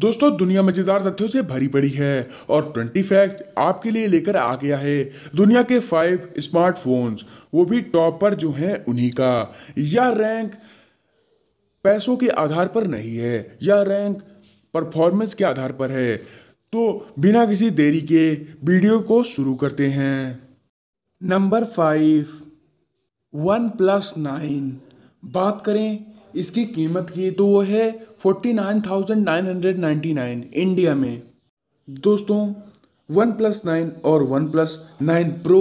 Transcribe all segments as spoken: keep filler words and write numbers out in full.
दोस्तों दुनिया मजेदार तथ्यों से भरी पड़ी है और ट्वेंटी फैक्ट्स आपके लिए लेकर आ गया है दुनिया के फाइव स्मार्टफोन्स, वो भी टॉप पर जो हैं उन्हीं का। यह रैंक पैसों के आधार पर नहीं है, यह रैंक परफॉर्मेंस के आधार पर है। तो बिना किसी देरी के वीडियो को शुरू करते हैं। Number five, one plus nine. बात करें इसकी कीमत की तो वो है forty nine thousand nine hundred ninety nine India में। दोस्तों वन प्लस नाइन और one plus nine pro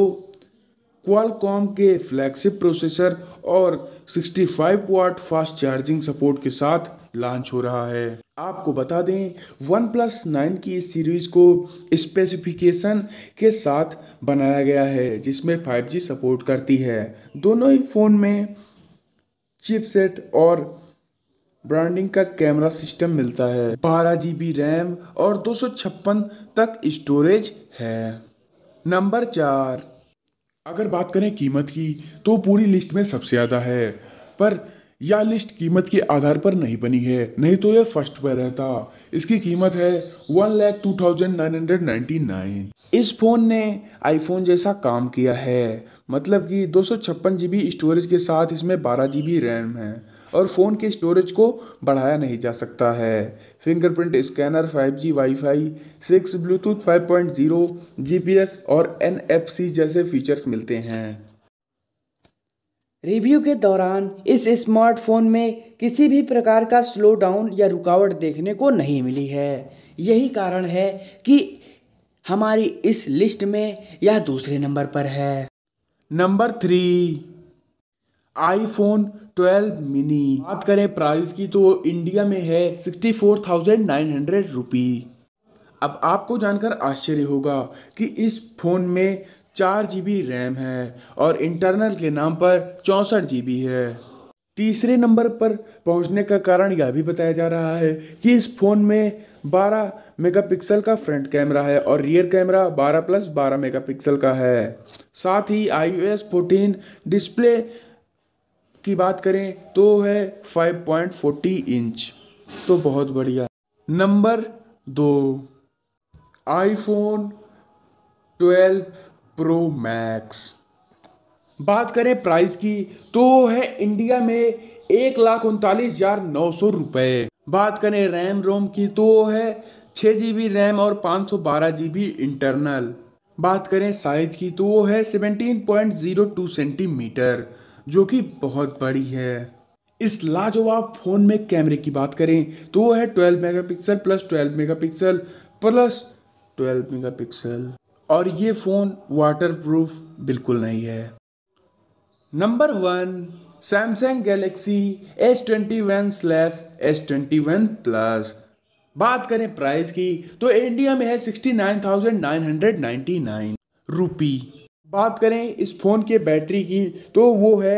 Qualcomm के फ्लैगशिप प्रोसेसर और sixty five watt fast charging support के साथ लॉन्च हो रहा है। आपको बता दें वन प्लस नाइन की इस सीरीज़ को स्पेसिफिकेशन के साथ बनाया गया है जिसमें फाइव जी सपोर्ट करती है। दोनों ही फ़ोन में चिपसेट और ब्रांडिंग का कैमरा सिस्टम मिलता है। बारह जी बी रैम और दो सौ छप्पन तक स्टोरेज है। नंबर चार, अगर बात करें कीमत की तो पूरी लिस्ट में सबसे ज़्यादा है, पर यह लिस्ट कीमत के आधार पर नहीं बनी है, नहीं तो यह फर्स्ट पर रहता। इसकी कीमत है one lakh two thousand nine hundred ninety nine. इस फ़ोन ने आईफोन जैसा काम किया है, मतलब कि दो सौ छप्पन जी बी स्टोरेज के साथ इसमें बारह जी बी रैम है और फ़ोन के स्टोरेज को बढ़ाया नहीं जा सकता है। Fingerprint scanner, five G WiFi six, Bluetooth five point zero, GPS और एनएफसी जैसे फीचर्स मिलते हैं। रिव्यू के दौरान इस स्मार्टफोन में किसी भी प्रकार का स्लो डाउन या रुकावट देखने को नहीं मिली है। यही कारण है कि हमारी इस लिस्ट में यह दूसरे नंबर पर है। Number three, iPhone twelve mini. बात करें प्राइस की तो इंडिया में है sixty four thousand nine hundred rupee. अब आपको जानकर आश्चर्य होगा कि इस फ़ोन में चार जी बी रैम है और इंटरनल के नाम पर चौंसठ जी बी है। तीसरे नंबर पर पहुंचने का कारण यह भी बताया जा रहा है कि इस फ़ोन में बारह मेगापिक्सल का फ्रंट कैमरा है और रियर कैमरा बारह प्लस बारह मेगापिक्सल का है। साथ ही I O S fourteen display की बात करें तो है फाइव पॉइंट फोर्टी इंच, तो बहुत बढ़िया। नंबर दो, आईफोन ट्वेल्व प्रो मैक्स। बात करें प्राइस की तो है इंडिया में एक लाख उनतालीस हजार नौ सौ रुपये। बात करें रैम रोम की तो है छः जी बी रैम और पाँच सौ बारह जी बी इंटरनल। बात करें साइज की तो वो है seventeen point zero two centimeter, जो कि बहुत बड़ी है। इस लाजवाब फ़ोन में कैमरे की बात करें तो वो है twelve megapixel plus twelve megapixel plus twelve megapixel, और ये फ़ोन वाटरप्रूफ बिल्कुल नहीं है। Number one, Samsung Galaxy S twenty one slash S twenty one plus. बात करें प्राइस की तो इंडिया में है sixty nine thousand nine hundred ninety nine rupee. बात करें इस फ़ोन के बैटरी की तो वो है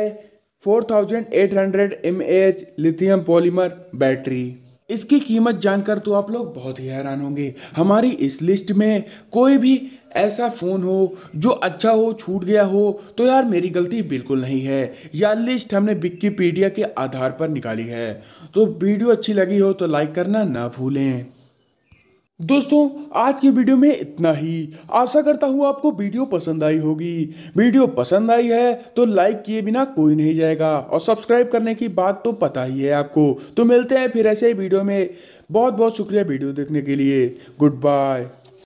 four thousand eight hundred M A H lithium polymer battery. इसकी कीमत जानकर तो आप लोग बहुत ही हैरान होंगे। हमारी इस लिस्ट में कोई भी ऐसा फ़ोन हो जो अच्छा हो, छूट गया हो तो यार मेरी गलती बिल्कुल नहीं है। यह लिस्ट हमने विकिपीडिया के आधार पर निकाली है। तो वीडियो अच्छी लगी हो तो लाइक करना ना भूलें। दोस्तों आज की वीडियो में इतना ही। आशा करता हूँ आपको वीडियो पसंद आई होगी। वीडियो पसंद आई है तो लाइक किए बिना कोई नहीं जाएगा, और सब्सक्राइब करने की बात तो पता ही है आपको। तो मिलते हैं फिर ऐसे ही वीडियो में। बहुत बहुत शुक्रिया वीडियो देखने के लिए। Good bye.